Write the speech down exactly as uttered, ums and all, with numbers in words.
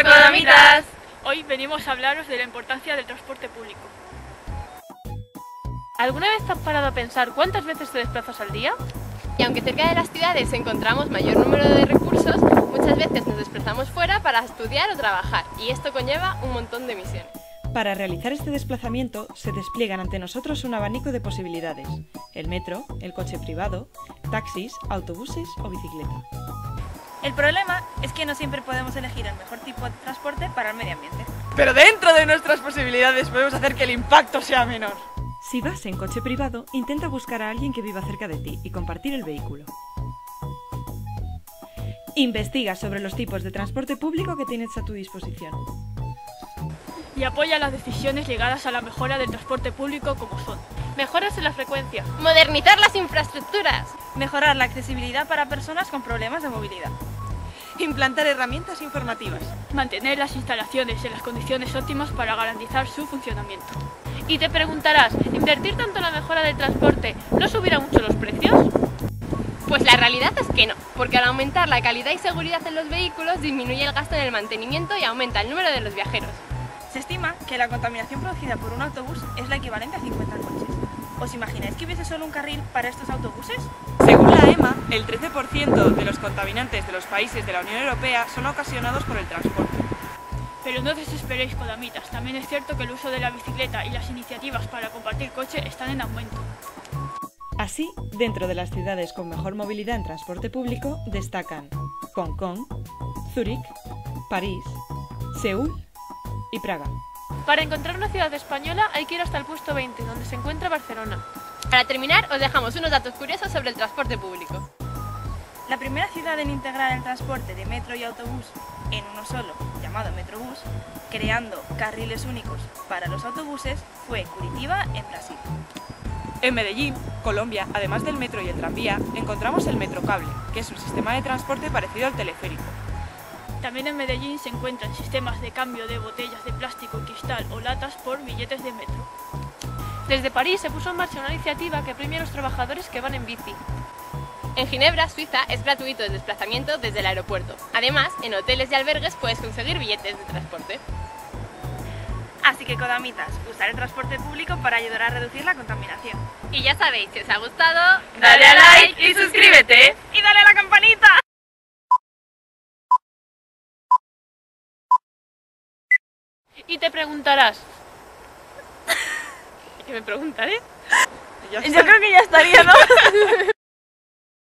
¡Hola, codamitas! Hoy venimos a hablaros de la importancia del transporte público. ¿Alguna vez te has parado a pensar cuántas veces te desplazas al día? Y aunque cerca de las ciudades encontramos mayor número de recursos, muchas veces nos desplazamos fuera para estudiar o trabajar, y esto conlleva un montón de misiones. Para realizar este desplazamiento se despliegan ante nosotros un abanico de posibilidades: el metro, el coche privado, taxis, autobuses o bicicleta. El problema es que no siempre podemos elegir el mejor tipo de transporte para el medio ambiente. Pero dentro de nuestras posibilidades podemos hacer que el impacto sea menor. Si vas en coche privado, intenta buscar a alguien que viva cerca de ti y compartir el vehículo. Investiga sobre los tipos de transporte público que tienes a tu disposición. Y apoya las decisiones ligadas a la mejora del transporte público, como son mejoras en la frecuencia, modernizar las infraestructuras, mejorar la accesibilidad para personas con problemas de movilidad, implantar herramientas informativas, mantener las instalaciones en las condiciones óptimas para garantizar su funcionamiento. Y te preguntarás, ¿invertir tanto en la mejora del transporte no subirá mucho los precios? Pues la realidad es que no, porque al aumentar la calidad y seguridad en los vehículos disminuye el gasto en el mantenimiento y aumenta el número de los viajeros. Se estima que la contaminación producida por un autobús es la equivalente a cincuenta coches. ¿Os imagináis que hubiese solo un carril para estos autobuses? Según la E M A, el trece por ciento de los contaminantes de los países de la Unión Europea son ocasionados por el transporte. Pero no desesperéis, codamitas, también es cierto que el uso de la bicicleta y las iniciativas para compartir coche están en aumento. Así, dentro de las ciudades con mejor movilidad en transporte público destacan Hong Kong, Zúrich, París, Seúl y Praga. Para encontrar una ciudad española hay que ir hasta el puesto veinte, donde se encuentra Barcelona. Para terminar, os dejamos unos datos curiosos sobre el transporte público. La primera ciudad en integrar el transporte de metro y autobús en uno solo, llamado Metrobús, creando carriles únicos para los autobuses, fue Curitiba, en Brasil. En Medellín, Colombia, además del metro y el tranvía, encontramos el Metrocable, que es un sistema de transporte parecido al teleférico. También en Medellín se encuentran sistemas de cambio de botellas de plástico, cristal o latas por billetes de metro. Desde París se puso en marcha una iniciativa que premia a los trabajadores que van en bici. En Ginebra, Suiza, es gratuito el desplazamiento desde el aeropuerto. Además, en hoteles y albergues puedes conseguir billetes de transporte. Así que, codamitas, usar el transporte público para ayudar a reducir la contaminación. Y ya sabéis, si os ha gustado, dale a like y suscríbete. ¡Y dale a la campanita! Y te preguntarás... ¿Qué me preguntaré? Yo creo que ya estaría, ¿no?